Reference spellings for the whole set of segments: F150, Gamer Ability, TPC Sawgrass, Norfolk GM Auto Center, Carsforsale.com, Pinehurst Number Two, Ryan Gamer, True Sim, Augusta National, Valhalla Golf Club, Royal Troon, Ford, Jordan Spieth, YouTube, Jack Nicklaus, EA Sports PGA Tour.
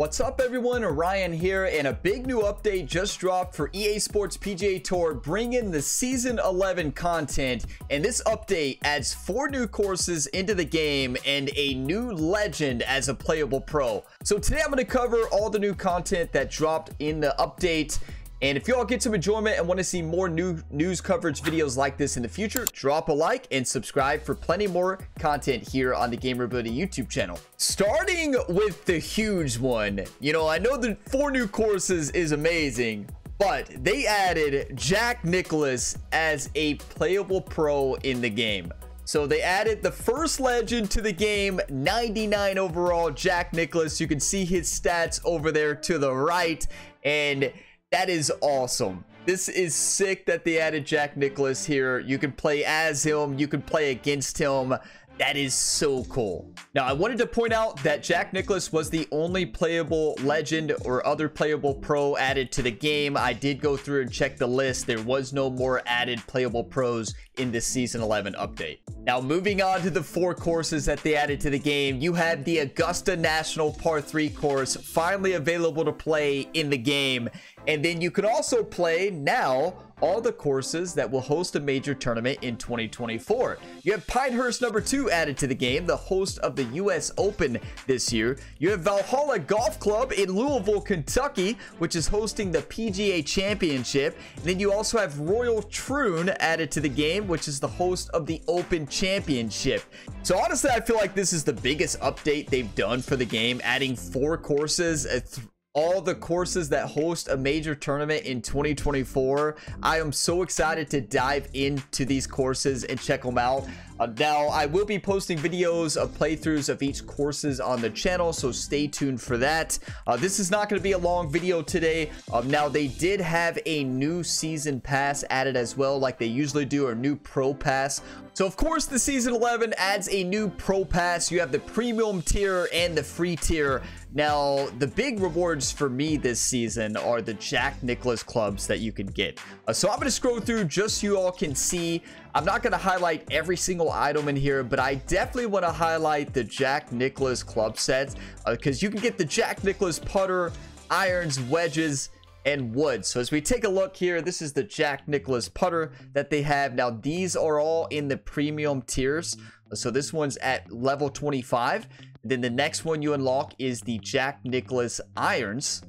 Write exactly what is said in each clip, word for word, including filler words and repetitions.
What's up everyone, Ryan here, and a big new update just dropped for E A Sports P G A Tour, bringing the Season eleven content, and this update adds four new courses into the game and a new legend as a playable pro. So today I'm going to cover all the new content that dropped in the update. And if y'all get some enjoyment and want to see more new news coverage videos like this in the future, drop a like and subscribe for plenty more content here on the Gamer Ability YouTube channel. Starting with the huge one, you know, I know the four new courses is amazing, but they added Jack Nicklaus as a playable pro in the game. So they added the first legend to the game, ninety-nine overall, Jack Nicklaus. You can see his stats over there to the right, and that is awesome. This is sick that they added Jack Nicklaus here. You can play as him, you can play against him. That is so cool. Now, I wanted to point out that Jack Nicklaus was the only playable legend or other playable pro added to the game. I did go through and check the list. There was no more added playable pros in this Season eleven update. Now, moving on to the four courses that they added to the game, you have the Augusta National Par three course finally available to play in the game. And then you can also play now all the courses that will host a major tournament in twenty twenty-four. You have Pinehurst Number Two added to the game, the host of the U S Open this year. You have Valhalla Golf Club in Louisville, Kentucky, which is hosting the P G A Championship. And then you also have Royal Troon added to the game, which is the host of the Open Championship. So honestly, I feel like this is the biggest update they've done for the game, adding four courses, all the courses that host a major tournament in twenty twenty-four. I am so excited to dive into these courses and check them out. Uh, now, I will be posting videos of playthroughs of each courses on the channel, so stay tuned for that. Uh, this is not going to be a long video today. Um, now, they did have a new season pass added as well, like they usually do, or new pro pass. So, of course, the Season eleven adds a new pro pass. You have the premium tier and the free tier. Now, the big rewards for me this season are the Jack Nicklaus clubs that you can get. Uh, so I'm going to scroll through just so you all can see. I'm not going to highlight every single item in here, but I definitely want to highlight the Jack Nicklaus club sets, because uh, you can get the Jack Nicklaus putter, irons, wedges, and wood. So as we take a look here, this is the Jack Nicklaus putter that they have. Now, these are all in the premium tiers. So this one's at level twenty-five. Then the next one you unlock is the Jack Nicklaus irons,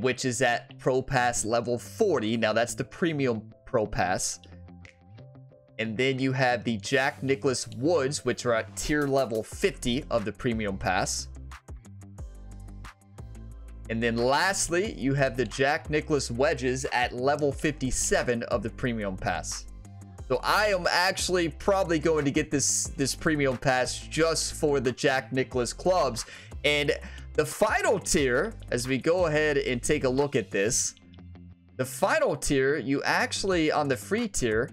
which is at Pro Pass level forty. Now, that's the premium Pro Pass. And then you have the Jack Nicklaus woods, which are at tier level fifty of the premium pass. And then lastly, you have the Jack Nicklaus wedges at level fifty-seven of the premium pass. So I am actually probably going to get this this premium pass just for the Jack Nicklaus clubs. And the final tier, as we go ahead and take a look at this, the final tier, you actually on the free tier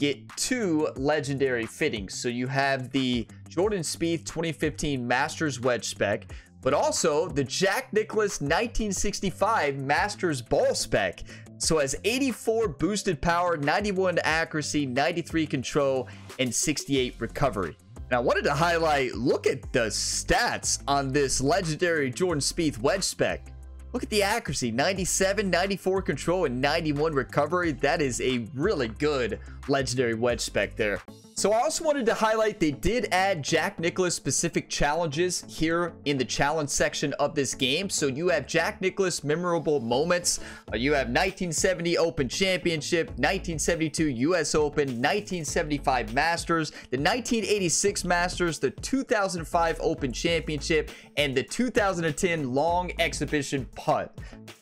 get two legendary fittings. So you have the Jordan Spieth twenty fifteen Masters wedge spec, but also the Jack Nicklaus nineteen sixty-five Masters ball spec. So has eighty-four boosted power, ninety-one accuracy, ninety-three control, and sixty-eight recovery. And I wanted to highlight, look at the stats on this legendary Jordan Spieth wedge spec. Look at the accuracy, ninety-seven, ninety-four control, and ninety-one recovery. That is a really good legendary wedge spec there. So I also wanted to highlight, they did add Jack Nicklaus specific challenges here in the challenge section of this game. So you have Jack Nicklaus memorable moments. Uh, you have nineteen seventy Open Championship, nineteen seventy-two U S Open, nineteen seventy-five Masters, the nineteen eighty-six Masters, the two thousand five Open Championship, and the two thousand ten Long Exhibition Putt.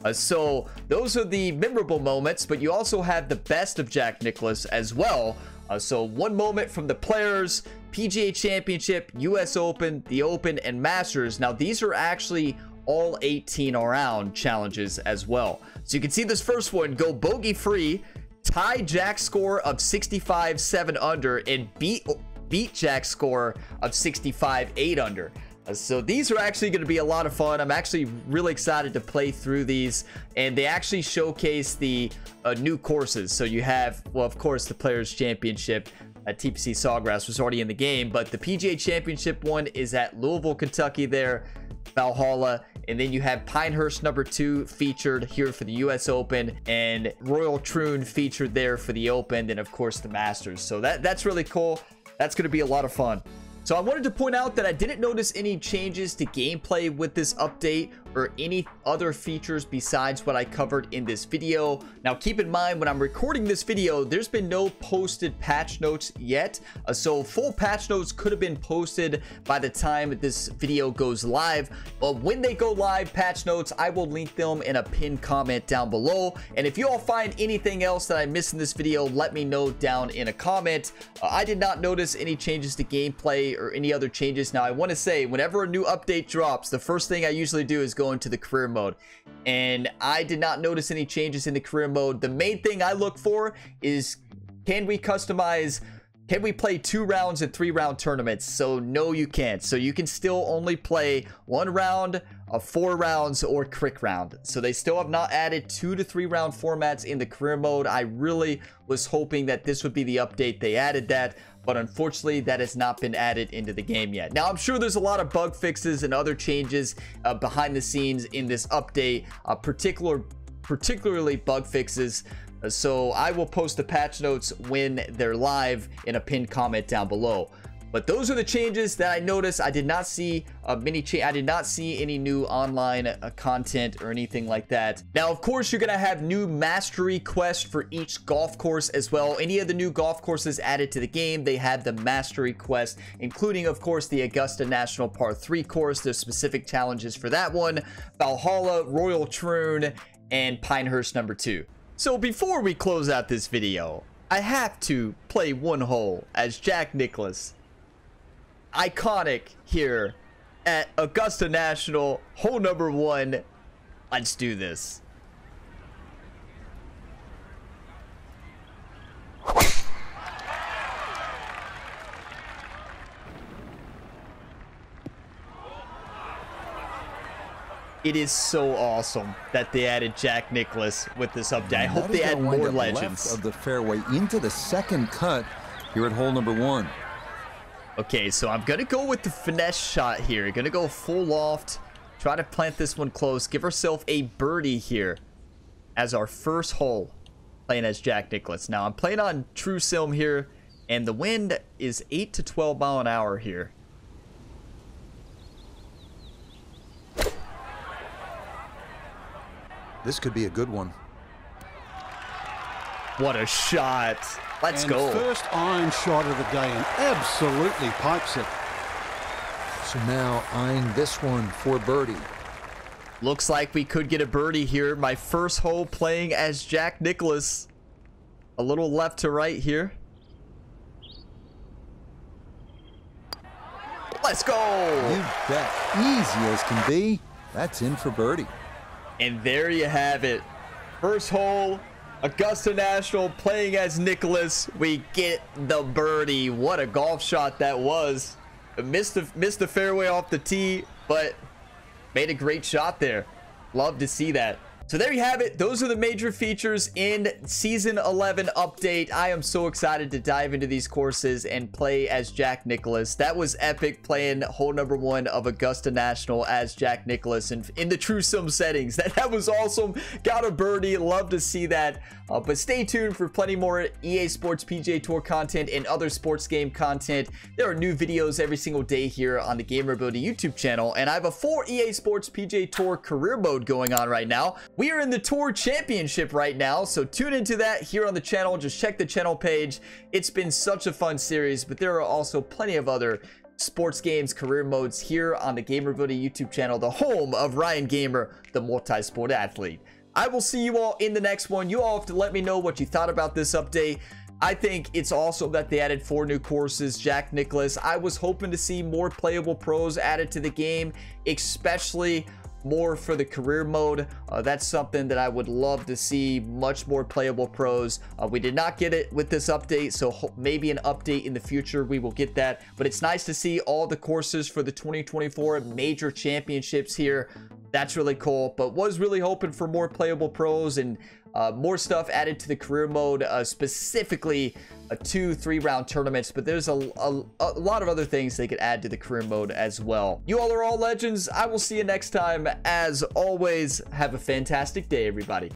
Uh, so those are the memorable moments, but you also have the best of Jack Nicklaus as well. Uh, so one moment from the players, P G A Championship, U S Open, the Open, and Masters. Now, these are actually all eighteen around challenges as well. So you can see this first one, go bogey free, tie Jack's score of sixty-five seven under, and beat beat Jack's score of sixty-five eight under. So these are actually going to be a lot of fun. I'm actually really excited to play through these, and they actually showcase the uh, new courses. So you have, well, of course, the Players Championship at T P C Sawgrass was already in the game, but the P G A Championship one is at Louisville, Kentucky there, Valhalla, And then you have Pinehurst Number Two featured here for the U S Open, and Royal Troon featured there for the Open, and of course the Masters. So that that's really cool. That's going to be a lot of fun. So I wanted to point out that I didn't notice any changes to gameplay with this update or any other features besides what I covered in this video. Now keep in mind, when I'm recording this video, there's been no posted patch notes yet, uh, so full patch notes could have been posted by the time this video goes live. But when they go live, patch notes, I will link them in a pinned comment down below. And if you all find anything else that I missed in this video, let me know down in a comment. uh, I did not notice any changes to gameplay or any other changes. Now I want to say, whenever a new update drops, the first thing I usually do is go into the career mode, and I did not notice any changes in the career mode. The main thing I look for is, can we customize, can we play two rounds and three round tournaments? So no, you can't. So you can still only play one round, a four rounds, or quick round. So they still have not added two to three round formats in the career mode. I really was hoping that this would be the update they added that, but unfortunately that has not been added into the game yet. Now I'm sure there's a lot of bug fixes and other changes uh, behind the scenes in this update, uh, particular particularly bug fixes. So I will post the patch notes when they're live in a pinned comment down below. But those are the changes that I noticed. I did not see uh, many change. I did not see any new online uh, content or anything like that. Now, of course, you're gonna have new mastery quests for each golf course as well. Any of the new golf courses added to the game, they have the mastery quest, including, of course, the Augusta National Par Three course. There's specific challenges for that one, Valhalla, Royal Troon, and Pinehurst Number Two. So before we close out this video, I have to play one hole as Jack Nicklaus. Iconic here at Augusta National, hole number one. Let's do this. It is so awesome that they added Jack Nicklaus with this update. I hope they add more legends. Left of the fairway into the second cut here at hole number one. Okay, so I'm gonna go with the finesse shot here. Gonna go full loft, try to plant this one close, give ourselves a birdie here as our first hole, playing as Jack Nicklaus. Now I'm playing on True Sim here, and the wind is eight to twelve mile an hour here. This could be a good one. What a shot. Let's go. First iron shot of the day, and absolutely pipes it. So now eyeing this one for birdie. Looks like we could get a birdie here. My first hole playing as Jack Nicklaus. A little left to right here. Let's go. You bet. Easy as can be. That's in for birdie. And there you have it. First hole, Augusta National, playing as Nicklaus. We get the birdie. What a golf shot that was. Missed the, missed the fairway off the tee, but made a great shot there. Love to see that. So there you have it. Those are the major features in Season eleven update. I am so excited to dive into these courses and play as Jack Nicklaus. That was epic, playing hole number one of Augusta National as Jack Nicklaus and in the True Sim settings. That, that was awesome. Got a birdie. Love to see that. Uh, but stay tuned for plenty more E A Sports P G A Tour content and other sports game content. There are new videos every single day here on the Gamer Ability YouTube channel. And I have a full E A Sports P G A Tour career mode going on right now. We are in the Tour Championship right now, so tune into that here on the channel. Just check the channel page. It's been such a fun series, but there are also plenty of other sports games career modes here on the Gamer Ability YouTube channel, the home of Ryan Gamer, the multi-sport athlete. I will see you all in the next one. You all have to let me know what you thought about this update. I think it's awesome that they added four new courses, Jack Nicklaus. I was hoping to see more playable pros added to the game, especially more for the career mode. Uh, that's something that I would love to see, much more playable pros. Uh, we did not get it with this update, so maybe an update in the future we will get that. But it's nice to see all the courses for the twenty twenty-four major championships here. that's really cool, but was really hoping for more playable pros and uh, more stuff added to the career mode, uh, specifically uh, two, three round tournaments, but there's a, a, a lot of other things they could add to the career mode as well. You all are all legends. I will see you next time. As always, have a fantastic day, everybody.